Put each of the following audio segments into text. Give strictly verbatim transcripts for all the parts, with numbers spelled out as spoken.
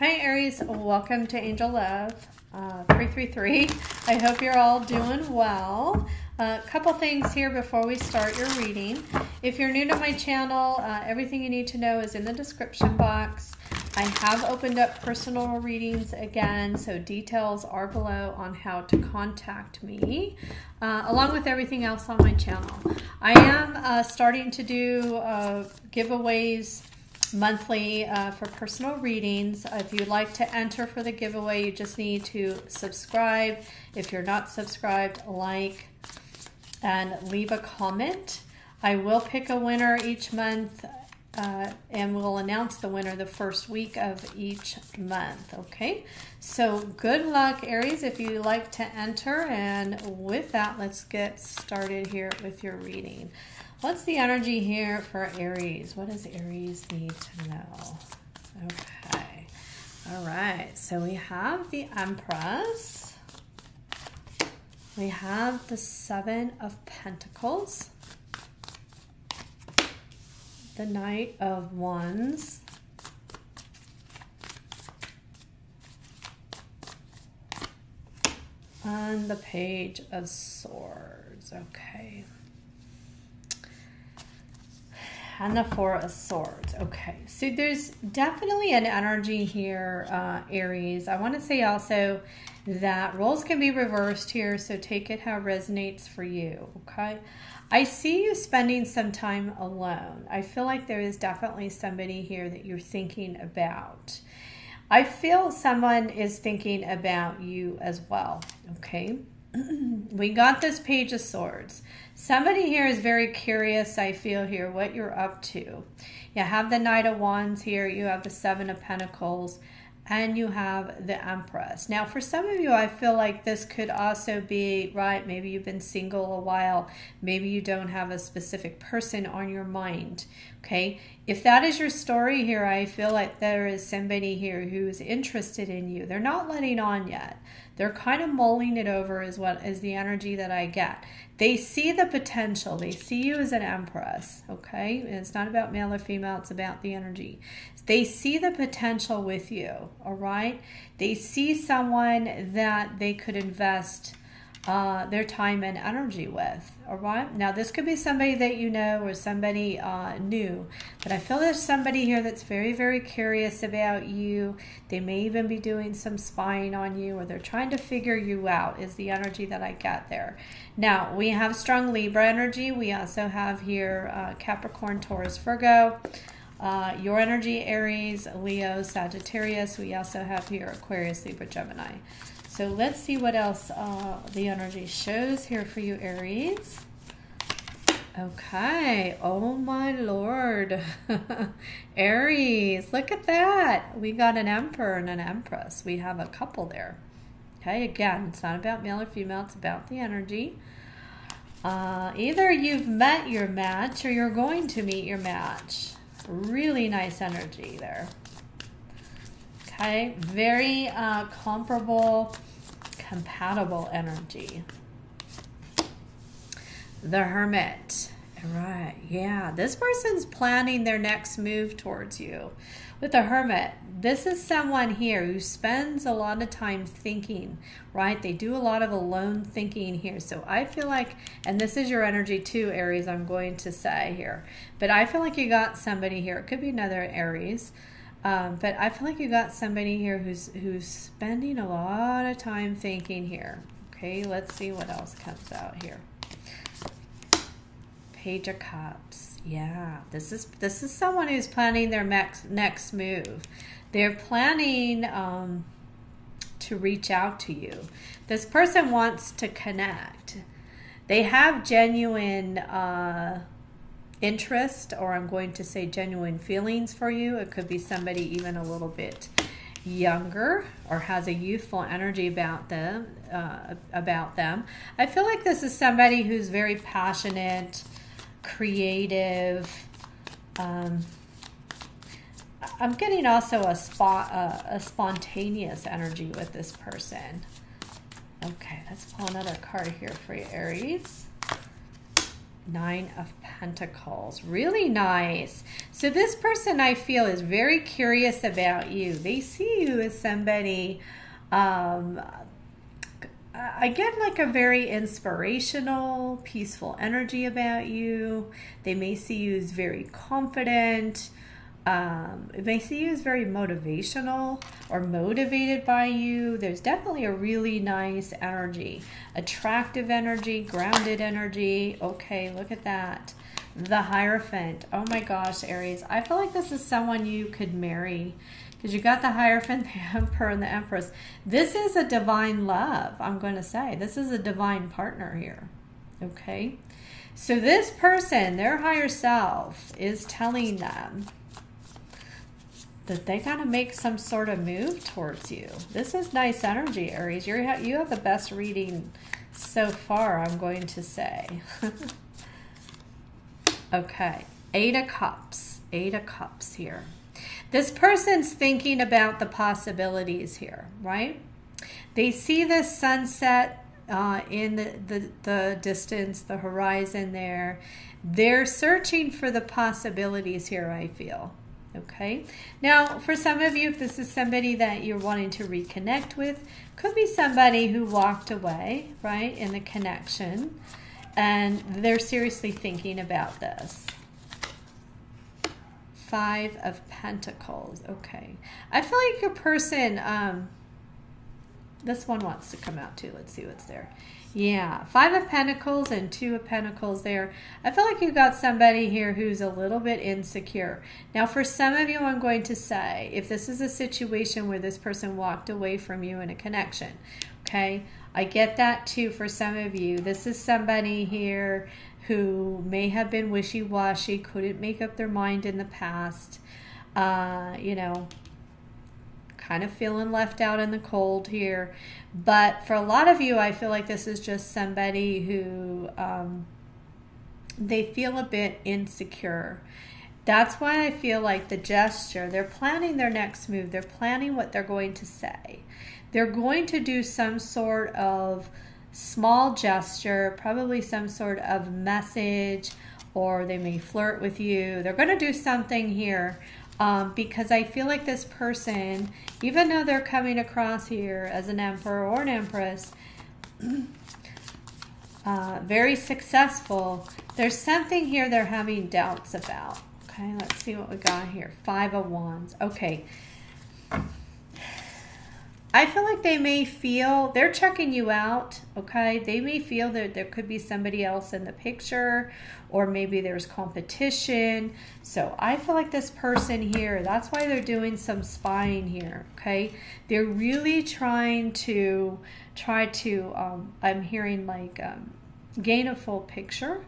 Hi Aries, welcome to Angel Love uh, three three three. I hope you're all doing well. A uh, couple things here before we start your reading. If you're new to my channel, uh, everything you need to know is in the description box. I have opened up personal readings again, so details are below on how to contact me, uh, along with everything else on my channel. I am uh, starting to do uh, giveaways monthly uh, for personal readings. If you'd like to enter for the giveaway, you just need to subscribe. If you're not subscribed, like and leave a comment. I will pick a winner each month, uh, and we'll announce the winner the first week of each month. Okay, so good luck Aries if you like to enter, and with that, let's get started here with your reading. What's the energy here for Aries? What does Aries need to know? Okay. All right. So we have the Empress. We have the Seven of Pentacles. The Knight of Wands. And the Page of Swords. Okay. And the Four of Swords. Okay, so there's definitely an energy here, uh, Aries. I want to say also that roles can be reversed here, so take it how it resonates for you, okay? I see you spending some time alone. I feel like there is definitely somebody here that you're thinking about. I feel someone is thinking about you as well, okay? We got this Page of Swords. Somebody here is very curious, I feel here, what you're up to. You have the Knight of Wands here, you have the Seven of Pentacles, and you have the Empress. Now, for some of you, I feel like this could also be, right, maybe you've been single a while, maybe you don't have a specific person on your mind, okay? If that is your story here, I feel like there is somebody here who is interested in you. They're not letting on yet. They're kind of mulling it over is what is the energy that I get. They see the potential. They see you as an Empress, okay? And it's not about male or female. It's about the energy. They see the potential with you, all right? They see someone that they could invest Uh, their time and energy with, all right? Now, this could be somebody that you know or somebody uh, new, but I feel there's somebody here that's very, very curious about you. They may even be doing some spying on you, or they're trying to figure you out is the energy that I got there. Now, we have strong Libra energy. We also have here uh, Capricorn, Taurus, Virgo. Uh, your energy, Aries, Leo, Sagittarius. We also have here Aquarius, Libra, Gemini. So let's see what else uh, the energy shows here for you, Aries. Okay. Oh, my Lord. Aries, look at that. We got an Emperor and an Empress. We have a couple there. Okay. Again, it's not about male or female. It's about the energy. Uh, either you've met your match or you're going to meet your match. Really nice energy there. Okay. Very uh, comparable, compatible energy. The Hermit. All right. Yeah. This person's planning their next move towards you. With the Hermit, this is someone here who spends a lot of time thinking, right? They do a lot of alone thinking here. So I feel like, and this is your energy too, Aries, I'm going to say here, but I feel like you got somebody here. It could be another Aries. Um, but I feel like you got somebody here who's who's spending a lot of time thinking here. Okay, let's see what else comes out here. Page of Cups. Yeah, this is this is someone who's planning their next next move. They're planning um, to reach out to you. This person wants to connect. They have genuine Uh, interest, or I'm going to say genuine feelings for you. It could be somebody even a little bit younger or has a youthful energy about them. Uh, about them, I feel like this is somebody who's very passionate, creative. Um, I'm getting also a spot uh, a spontaneous energy with this person. Okay, let's pull another card here for you, Aries. Nine of Pentacles. Really nice. So this person, I feel, is very curious about you. They see you as somebody, um, I get like a very inspirational, peaceful energy about you. They may see you as very confident. Um, they see you as very motivational or motivated by you. There's definitely a really nice energy, attractive energy, grounded energy. Okay, look at that. The Hierophant. Oh my gosh, Aries. I feel like this is someone you could marry because you got the Hierophant, the Emperor, and the Empress. This is a divine love, I'm going to say. This is a divine partner here. Okay. So this person, their higher self, is telling them that they gotta make some sort of move towards you. This is nice energy, Aries. You're ha you have the best reading so far, I'm going to say. Okay, Eight of Cups, Eight of Cups here. This person's thinking about the possibilities here, right? They see the sunset uh, in the, the, the distance, the horizon there. They're searching for the possibilities here, I feel. Okay, now for some of you, if this is somebody that you're wanting to reconnect with, could be somebody who walked away, right, in the connection, and they're seriously thinking about this. Five of Pentacles. Okay, I feel like your person, um, this one wants to come out too. Let's see what's there. Yeah, Five of Pentacles and Two of Pentacles there. I feel like you got somebody here who's a little bit insecure. Now, for some of you, I'm going to say, if this is a situation where this person walked away from you in a connection, okay, I get that too for some of you. This is somebody here who may have been wishy-washy, couldn't make up their mind in the past, uh, you know, kind of feeling left out in the cold here. But for a lot of you, I feel like this is just somebody who um, they feel a bit insecure. That's why I feel like the gesture, they're planning their next move. They're planning what they're going to say. They're going to do some sort of small gesture, probably some sort of message, or they may flirt with you. They're going to do something here. Um, because I feel like this person, even though they're coming across here as an emperor or an empress, uh, very successful, there's something here they're having doubts about. Okay, let's see what we got here. Five of Wands. Okay. I feel like they may feel, they're checking you out, okay? They may feel that there could be somebody else in the picture, or maybe there's competition. So I feel like this person here, that's why they're doing some spying here, okay? They're really trying to, try to, um, I'm hearing like um, gain a full picture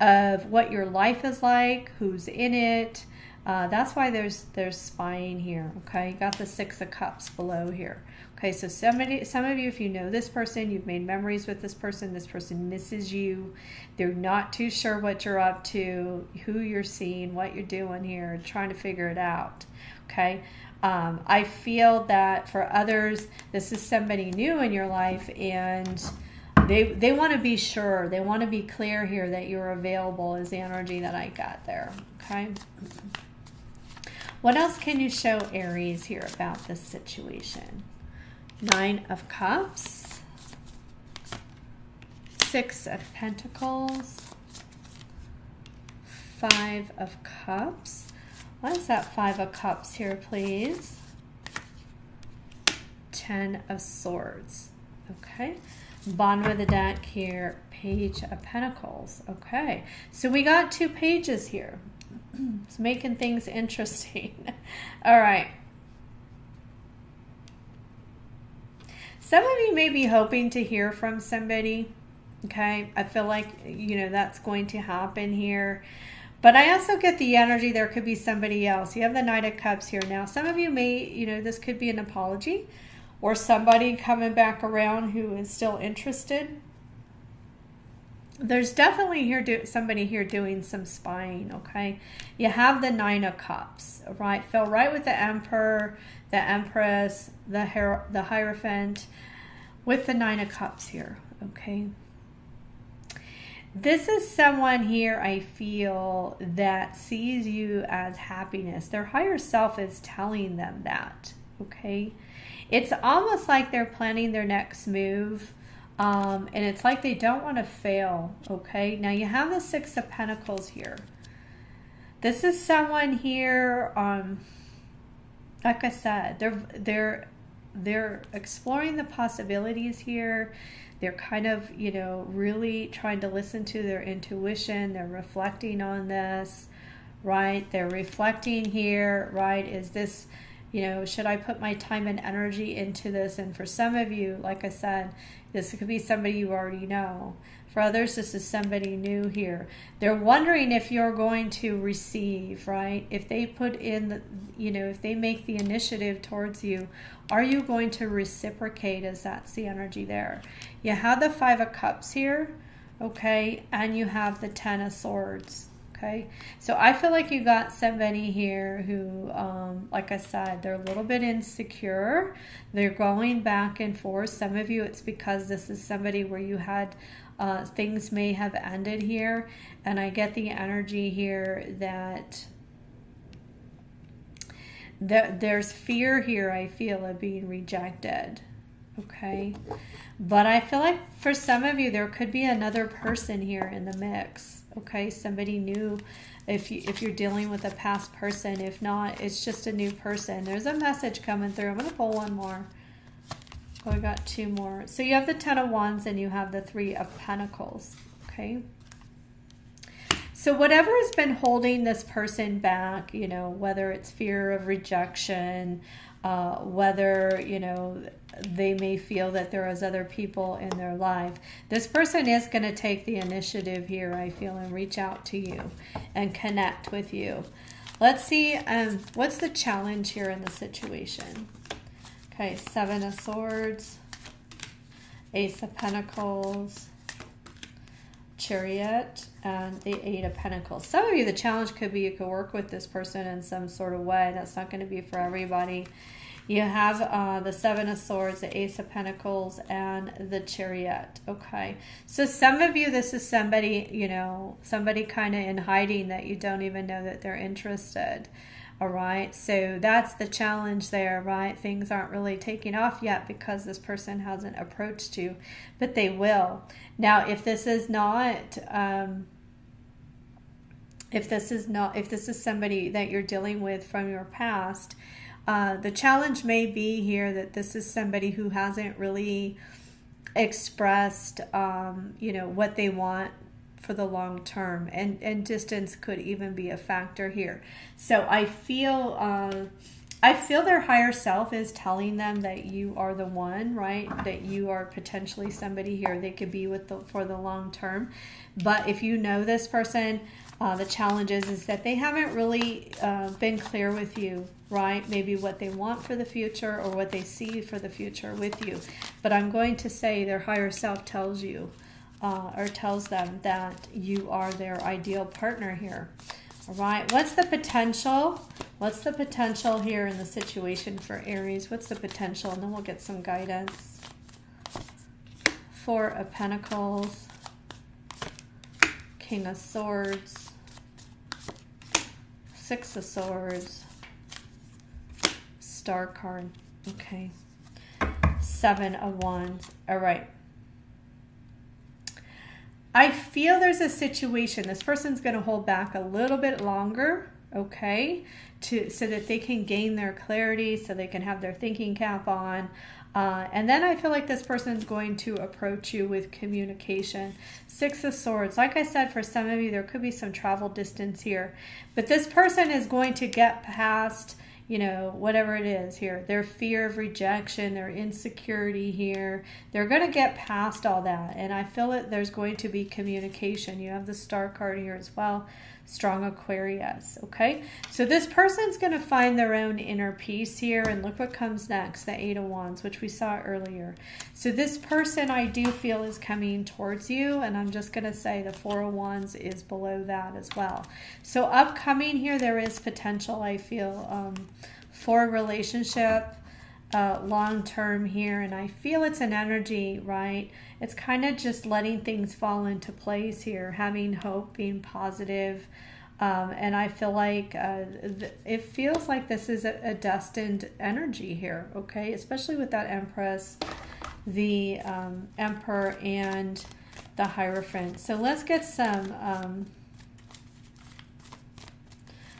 of what your life is like, who's in it. Uh, that's why there's there's spying here, okay? You got the Six of Cups below here. Okay, so somebody, some of you, if you know this person, you've made memories with this person, this person misses you. They're not too sure what you're up to, who you're seeing, what you're doing here, trying to figure it out, okay? Um, I feel that for others, this is somebody new in your life, and they, they want to be sure. They want to be clear here that you're available is the energy that I got there, okay? What else can you show Aries here about this situation? Nine of Cups, Six of Pentacles, Five of Cups. What is that Five of Cups here, please? Ten of Swords, okay. Bottom of the deck here, Page of Pentacles, okay. So we got two pages here. It's making things interesting. All right. Some of you may be hoping to hear from somebody, okay? I feel like, you know, that's going to happen here. But I also get the energy there could be somebody else. You have the Knight of Cups here. Now, some of you may, you know, this could be an apology or somebody coming back around who is still interested. There's definitely here do, somebody here doing some spying, okay? You have the Nine of Cups, right? Fell right with the Emperor, the Empress, the, Hier the Hierophant, with the Nine of Cups here, okay? This is someone here, I feel, that sees you as happiness. Their higher self is telling them that, okay? It's almost like they're planning their next move, um, and it's like they don't want to fail, okay? Now, you have the Six of Pentacles here. This is someone here, um, like I said, they're, they're, they're exploring the possibilities here. They're kind of, you know, really trying to listen to their intuition. They're reflecting on this, right? They're reflecting here, right? Is this, you know, should I put my time and energy into this? And for some of you, like I said, this could be somebody you already know. For others, this is somebody new here. They're wondering if you're going to receive, right? If they put in, the, you know, if they make the initiative towards you, are you going to reciprocate, as that's the energy there? You have the Five of Cups here, okay? And you have the Ten of Swords, okay? So I feel like you got somebody here who, um, like I said, they're a little bit insecure. They're going back and forth. Some of you, it's because this is somebody where you had... Uh, things may have ended here, and I get the energy here that that there's fear here, I feel, of being rejected, okay? But I feel like for some of you, there could be another person here in the mix, okay? Somebody new, if, you, if you're dealing with a past person. If not, it's just a new person. There's a message coming through. I'm going to pull one more. Oh, I got two more. So you have the Ten of Wands and you have the Three of Pentacles, okay? So whatever has been holding this person back, you know, whether it's fear of rejection, uh, whether, you know, they may feel that there is other people in their life, this person is going to take the initiative here, I feel, and reach out to you and connect with you. Let's see, um, what's the challenge here in the situation? Okay, Seven of Swords, Ace of Pentacles, Chariot, and the Eight of Pentacles. Some of you, the challenge could be you could work with this person in some sort of way. That's not going to be for everybody. You have uh, the Seven of Swords, the Ace of Pentacles, and the Chariot. Okay, so some of you, this is somebody, you know, somebody kind of in hiding that you don't even know that they're interested. All right, so that's the challenge there, right? Things aren't really taking off yet because this person hasn't approached you, but they will. Now, if this is not, um, if this is not, if this is somebody that you're dealing with from your past, uh, the challenge may be here that this is somebody who hasn't really expressed, um, you know, what they want for the long term, and and distance could even be a factor here. So I feel um, I feel their higher self is telling them that you are the one, right? That you are potentially somebody here they could be with the, for the long term. But if you know this person, uh, the challenge is, is that they haven't really uh, been clear with you, right? Maybe what they want for the future or what they see for the future with you. But I'm going to say their higher self tells you, Uh, or tells them that you are their ideal partner here. All right, what's the potential? What's the potential here in the situation for Aries? What's the potential? And then we'll get some guidance. Four of Pentacles, King of Swords, Six of Swords, Star card, okay, Seven of Wands. All right. I feel there's a situation. This person's going to hold back a little bit longer, okay, to so that they can gain their clarity, so they can have their thinking cap on. Uh, and then I feel like this person's going to approach you with communication. Six of Swords. Like I said, for some of you, there could be some travel distance here. But this person is going to get past, you know, whatever it is here, their fear of rejection, their insecurity here. They're going to get past all that. And I feel that there's going to be communication. You have the Star card here as well. Strong Aquarius. Okay. So this person's going to find their own inner peace here. And look what comes next. The Eight of Wands, which we saw earlier. So this person, I do feel, is coming towards you. And I'm just going to say the Four of Wands is below that as well. So upcoming here, there is potential, I feel, um, for a relationship, uh, long term here, and I feel it's an energy, right? It's kind of just letting things fall into place here, having hope, being positive. Um, and I feel like uh, th it feels like this is a, a destined energy here, okay? Especially with that Empress, the um, Emperor, and the Hierophant. So let's get some um,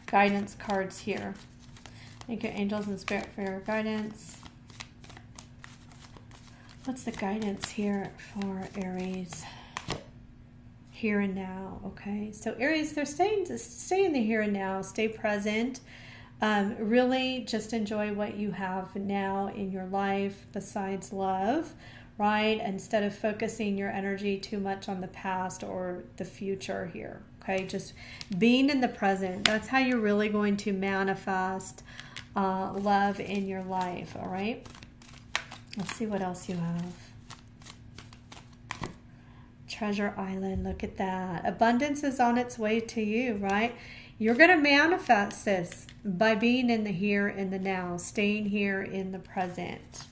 guidance cards here. Thank you, angels and spirit, for your guidance. What's the guidance here for Aries? Here and now, okay? So Aries, they're staying, stay in the here and now, stay present. Um, really just enjoy what you have now in your life besides love, right? Instead of focusing your energy too much on the past or the future here, okay? Just being in the present. That's how you're really going to manifest uh, love in your life, all right? Let's see what else you have. Treasure Island, look at that. Abundance is on its way to you, right? You're going to manifest this by being in the here and the now, staying here in the present.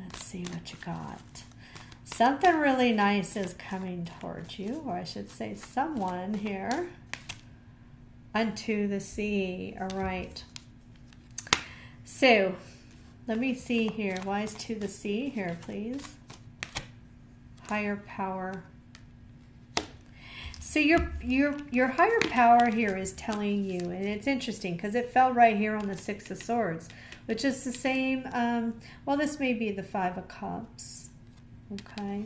Let's see what you got. Something really nice is coming towards you, or I should say someone here. Unto the sea, all right. So, let me see here. Why is to the sea here, please? Higher power. So your your your higher power here is telling you, and it's interesting because it fell right here on the Six of Swords, which is the same. Um, well, this may be the Five of Cups. Okay,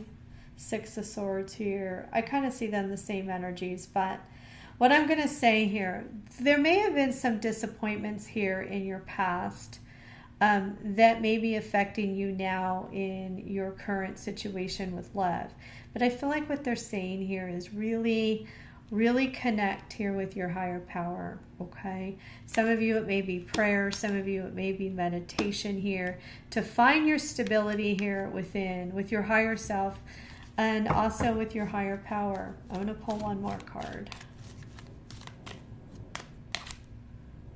Six of Swords here. I kind of see them the same energies, but what I'm going to say here, there may have been some disappointments here in your past. Um, that may be affecting you now in your current situation with love. But I feel like what they're saying here is really, really connect here with your higher power, okay? Some of you it may be prayer, some of you it may be meditation here, to find your stability here within, with your higher self, and also with your higher power. I'm going to pull one more card.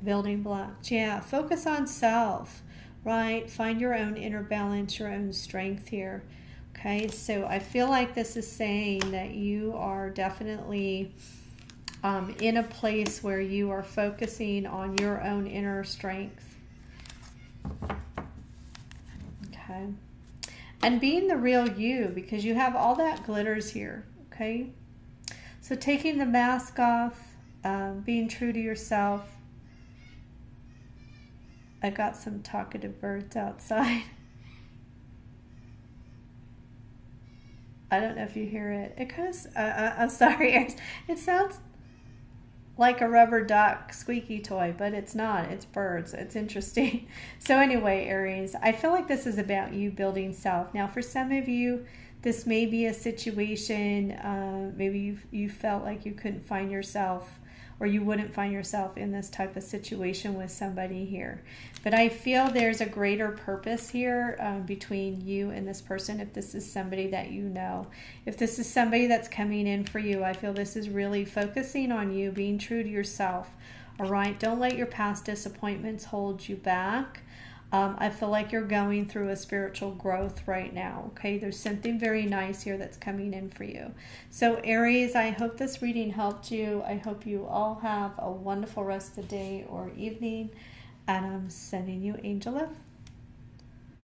Building blocks, yeah, focus on self. Right, find your own inner balance, your own strength here. Okay, so I feel like this is saying that you are definitely um, in a place where you are focusing on your own inner strength. Okay, and being the real you, because you have all that glitters here. Okay, so taking the mask off, um, being true to yourself. I got some talkative birds outside. I don't know if you hear it. It kind of, uh, uh, I'm sorry, it sounds like a rubber duck squeaky toy, but it's not, it's birds. It's interesting. So anyway, Aries, I feel like this is about you building self. Now for some of you, this may be a situation, uh, maybe you you felt like you couldn't find yourself, or you wouldn't find yourself in this type of situation with somebody here. But I feel there's a greater purpose here um, between you and this person, if this is somebody that you know. If this is somebody that's coming in for you, I feel this is really focusing on you, being true to yourself, all right? Don't let your past disappointments hold you back. Um, I feel like you're going through a spiritual growth right now, okay? There's something very nice here that's coming in for you. So Aries, I hope this reading helped you. I hope you all have a wonderful rest of the day or evening, and I'm sending you angel love.